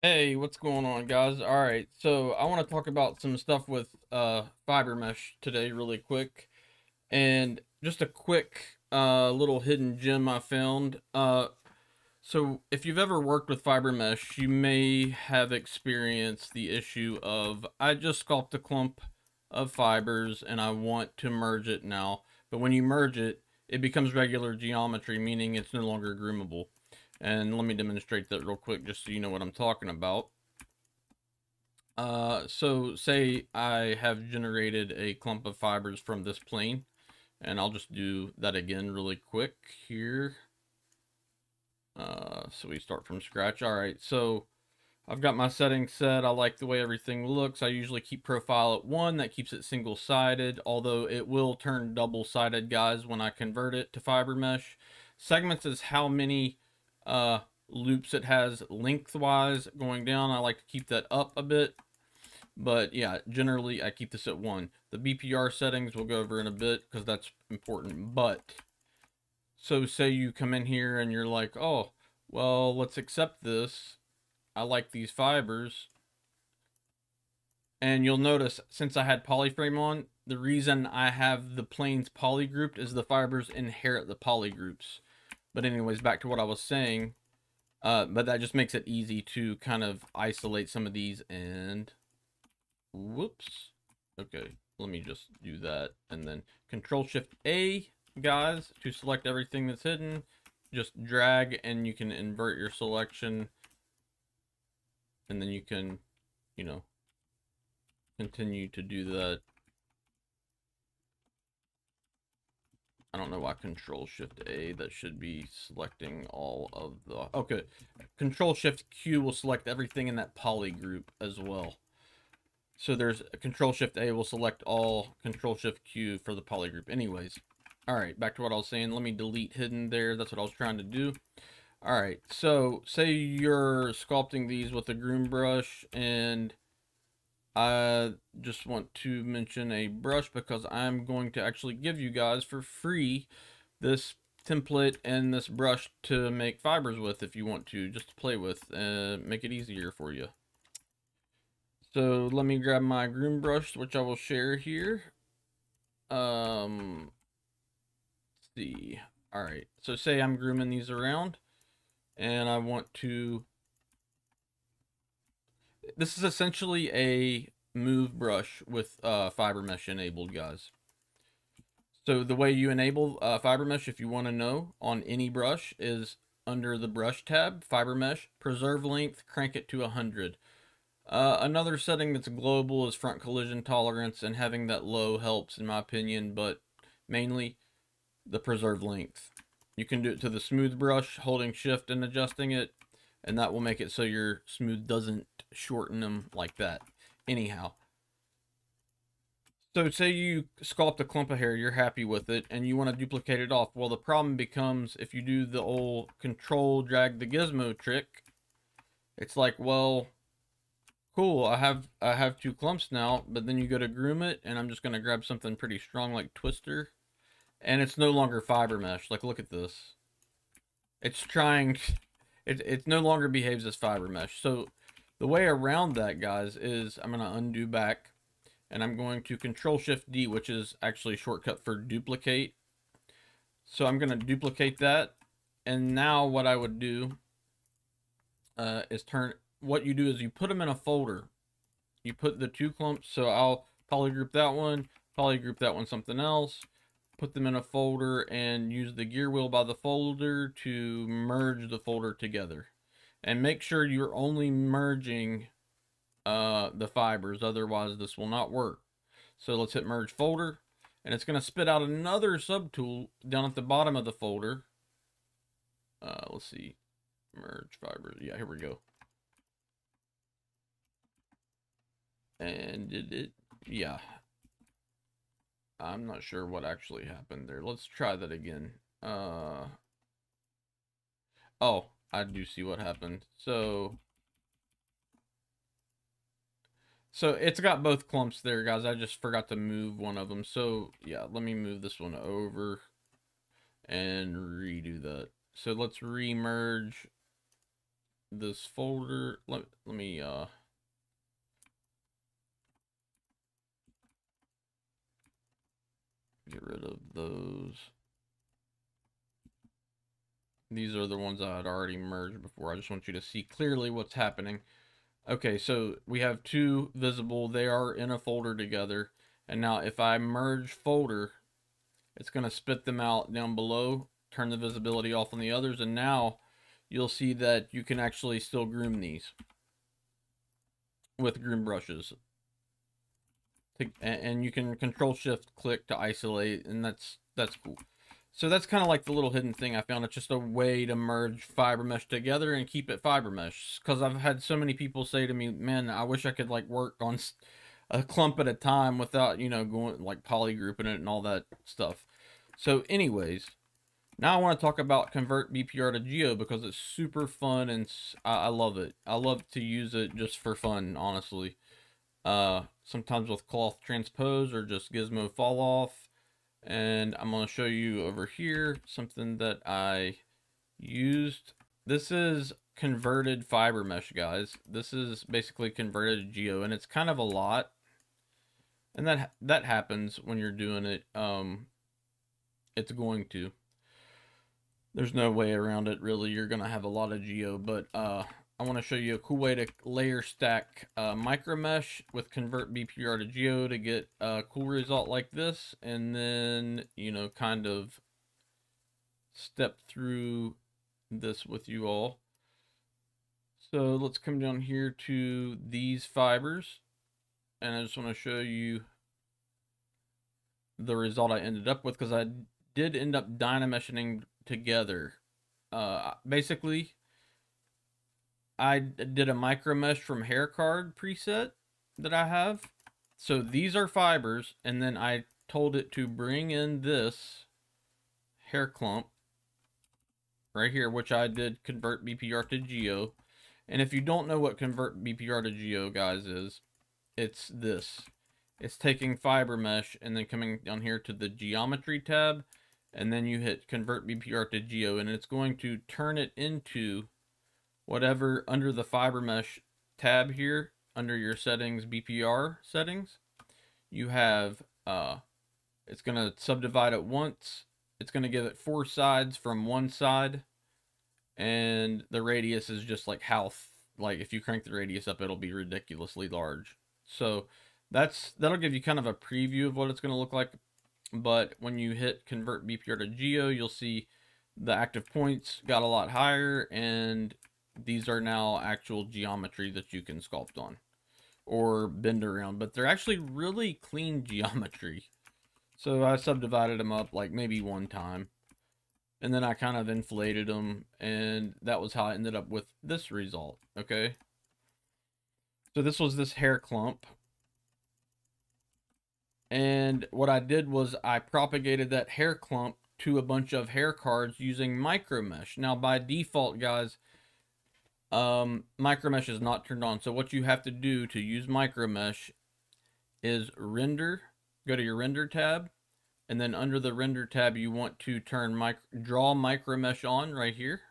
Hey, what's going on, guys? All right, so I want to talk about some stuff with fiber mesh today really quick, and just a quick little hidden gem I found. So if you've ever worked with fiber mesh, you may have experienced the issue of, I just sculpted a clump of fibers and I want to merge it now, but when you merge it, it becomes regular geometry, meaning it's no longer groomable. And let me demonstrate that real quick, just so you know what I'm talking about. So say I have generated a clump of fibers from this plane, and I'll just do that again really quick here. So we start from scratch. All right, so I've got my settings set. I like the way everything looks. I usually keep profile at 1. That keeps it single-sided, although it will turn double-sided, guys, when I convert it to fiber mesh. Segments is how many loops it has lengthwise going down. I like to keep that up a bit, but yeah, generally I keep this at 1. The BPR settings we'll go over in a bit because that's important. But so say you come in here and you're like, oh, well, let's accept this. I like these fibers. And you'll notice, since I had polyframe on, the reason I have the planes poly grouped is the fibers inherit the poly groups. But anyways, back to what I was saying, but that just makes it easy to kind of isolate some of these and, whoops, okay, let me just do that. And then Control-Shift-A, guys, to select everything that's hidden, just drag and you can invert your selection. And then you can, you know, continue to do that. I don't know why Control-Shift-A, that should be selecting all of the... Okay, Control-Shift-Q will select everything in that poly group as well. So there's Control-Shift-A will select all, Control-Shift-Q for the poly group. Anyways, all right, back to what I was saying. Let me delete hidden there. That's what I was trying to do. All right, so say you're sculpting these with a groom brush, and I just want to mention a brush because I'm going to actually give you guys for free this template and this brush to make fibers with if you want to, just to play with and make it easier for you. So let me grab my groom brush, which I will share here. Let's see. All right. So say I'm grooming these around and I want to... This is essentially a move brush with fiber mesh enabled, guys. So the way you enable fiber mesh, if you want to know, on any brush is under the brush tab, fiber mesh, preserve length, crank it to 100. Another setting that's global is front collision tolerance, and having that low helps in my opinion, but mainly the preserve length. You can do it to the smooth brush, holding shift and adjusting it. And that will make it so your smooth doesn't shorten them like that. Anyhow. So say you sculpt a clump of hair, you're happy with it, and you want to duplicate it off. Well, the problem becomes if you do the old control drag the gizmo trick, it's like, well, cool, I have 2 clumps now, but then you go to groom it, and I'm just going to grab something pretty strong like Twister, and it's no longer fiber mesh. Like, look at this. It's trying... It no longer behaves as fiber mesh. So the way around that, guys, is I'm going to undo back, and I'm going to Control-Shift-D, which is actually a shortcut for duplicate. So I'm going to duplicate that. And now what I would do is turn... What you do is you put them in a folder. You put the 2 clumps. So I'll polygroup that one something else. Put them in a folder and use the gear wheel by the folder to merge the folder together, and make sure you're only merging the fibers, otherwise this will not work. So let's hit merge folder, and it's going to spit out another subtool down at the bottom of the folder. Let's see, merge fibers. Yeah, here we go. And did it? Yeah, I'm not sure what actually happened there. Let's try that again. Oh, I do see what happened. So it's got both clumps there, guys. I just forgot to move one of them. So yeah, let me move this one over and redo that. So let's remerge this folder. Let me get rid of those. These are the ones I had already merged before. I just want you to see clearly what's happening. Okay, so we have two visible. They are in a folder together. And now if I merge folder, it's going to spit them out down below, turn the visibility off on the others. And now you'll see that you can actually still groom these with groom brushes. And you can control shift click to isolate, and that's cool. So that's kind of like the little hidden thing I found. It's just a way to merge fiber mesh together and keep it fiber mesh. Because I've had so many people say to me, man, I wish I could like work on a clump at a time without, you know, going like poly grouping it and all that stuff. So anyways, now I want to talk about convert BPR to geo because it's super fun and I love it. I love to use it just for fun, honestly. Sometimes with cloth transpose or just Gizmo Fall Off. And I'm going to show you over here something that I used. This is converted fiber mesh, guys. This is basically converted to geo, and it's kind of a lot. And that happens when you're doing it. It's going to. There's no way around it, really. You're going to have a lot of geo, but I want to show you a cool way to layer stack micro mesh with convert BPR to geo to get a cool result like this. And then, you know, kind of step through this with you all. So let's come down here to these fibers. And I just want to show you the result I ended up with, because I did end up dyna meshing together. Basically, I did a micro mesh from Hair Card preset that I have. So these are fibers, and then I told it to bring in this hair clump right here, which I did convert BPR to geo. And if you don't know what convert BPR to geo, guys, is, it's this. It's taking fiber mesh and then coming down here to the geometry tab, and then you hit convert BPR to geo, and it's going to turn it into whatever under the fiber mesh tab here, under your settings, BPR settings, you have, it's going to subdivide it once. It's going to give it four sides from one side. And the radius is just like how, like if you crank the radius up, it'll be ridiculously large. So that'll give you kind of a preview of what it's going to look like. But when you hit convert BPR to geo, you'll see the active points got a lot higher, and these are now actual geometry that you can sculpt on or bend around, but they're actually really clean geometry. So I subdivided them up like maybe one time, and then I kind of inflated them, and that was how I ended up with this result. Okay. So this was this hair clump. And what I did was I propagated that hair clump to a bunch of hair cards using micro mesh. Now by default, guys, micro mesh is not turned on. So what you have to do to use micro mesh is render, go to your render tab, and then under the render tab, you want to turn draw micro mesh on right here.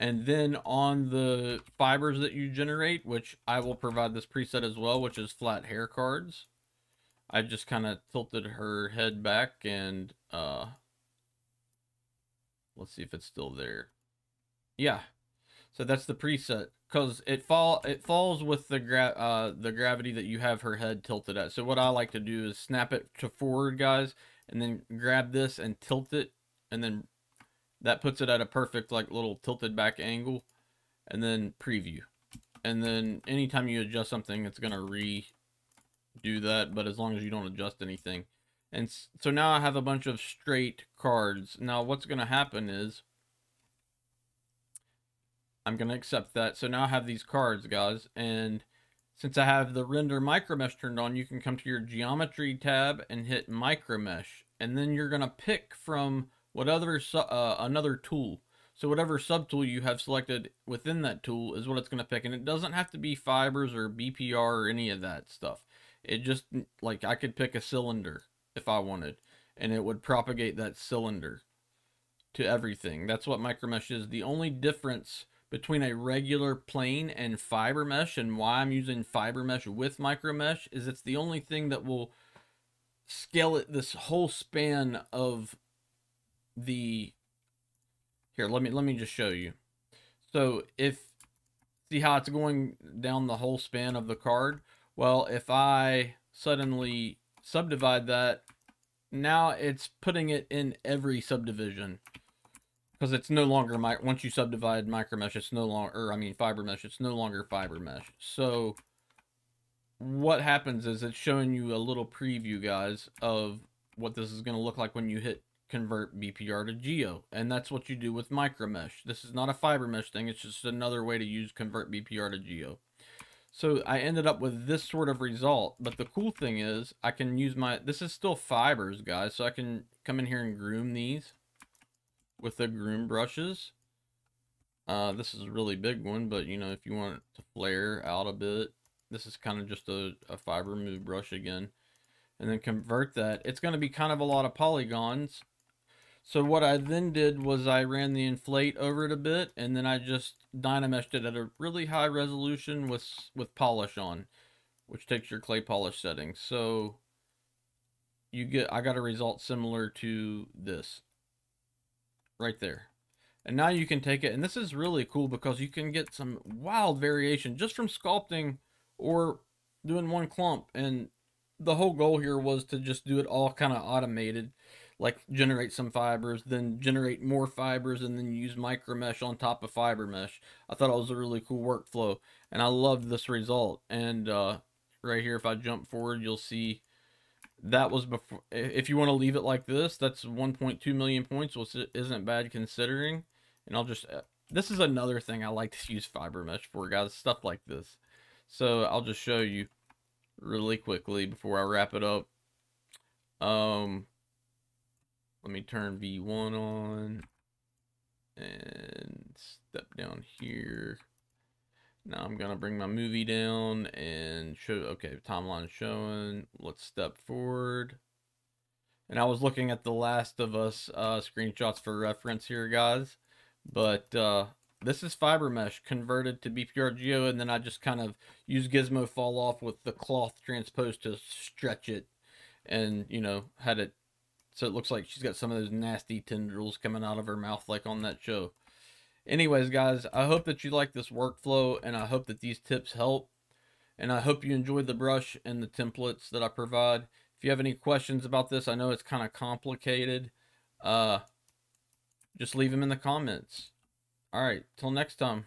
And then on the fibers that you generate, which I will provide this preset as well, which is flat hair cards. I just kind of tilted her head back, and let's see if it's still there. Yeah, so that's the preset, because it falls with the gravity that you have her head tilted at. So what I like to do is snap it to forward, guys, and then grab this and tilt it, and then that puts it at a perfect like little tilted back angle, and then preview. And then anytime you adjust something, it's gonna redo that, but as long as you don't adjust anything. And so now I have a bunch of straight cards. Now what's gonna happen is I'm going to accept that. So now I have these cards, guys. And since I have the render micro mesh turned on, you can come to your geometry tab and hit micro mesh. And then you're going to pick from whatever, another tool. So whatever subtool you have selected within that tool is what it's going to pick. And it doesn't have to be fibers or BPR or any of that stuff. It just, like, I could pick a cylinder if I wanted, and it would propagate that cylinder to everything. That's what micro mesh is. The only difference between a regular plane and fiber mesh, and why I'm using fiber mesh with micro mesh, is it's the only thing that will scale it this whole span of the... Here, let me just show you. So if, see how it's going down the whole span of the card? Well, if I suddenly subdivide that, now it's putting it in every subdivision, because it's no longer once you subdivide micro mesh, it's no longer, or I mean fiber mesh, it's no longer fiber mesh. So what happens is it's showing you a little preview, guys, of what this is going to look like when you hit convert BPR to geo. And that's what you do with micro mesh. This is not a fiber mesh thing. It's just another way to use convert BPR to geo. So I ended up with this sort of result, but the cool thing is I can use my, this is still fibers, guys. So I can come in here and groom these with the groom brushes. This is a really big one, but you know, if you want it to flare out a bit, this is kind of just a fiber move brush again, and then convert that. It's going to be kind of a lot of polygons. So what I then did was I ran the inflate over it a bit, and then I just dyna meshed it at a really high resolution with polish on, which takes your clay polish settings. So you get, I got a result similar to this right there. And now you can take it, and this is really cool because you can get some wild variation just from sculpting or doing one clump. And the whole goal here was to just do it all kind of automated, like generate some fibers, then generate more fibers, and then use micro mesh on top of fiber mesh. I thought it was a really cool workflow, and I loved this result. And right here, if I jump forward, you'll see that was before. If you want to leave it like this, that's 1.2 million points, which isn't bad considering. And I'll just, this is another thing I like to use fiber mesh for, guys, stuff like this. So I'll just show you really quickly before I wrap it up. Let me turn V1 on and step down here. Now I'm going to bring my movie down and show, okay, timeline showing. Let's step forward. And I was looking at the Last of Us screenshots for reference here, guys. But this is fiber mesh converted to BPR Geo, and then I just kind of use Gizmo Fall Off with the cloth transpose to stretch it, and, you know, had it so it looks like she's got some of those nasty tendrils coming out of her mouth like on that show. Anyways, guys, I hope that you like this workflow, and I hope that these tips help. And I hope you enjoyed the brush and the templates that I provide. If you have any questions about this, I know it's kind of complicated. Just leave them in the comments. All right, till next time.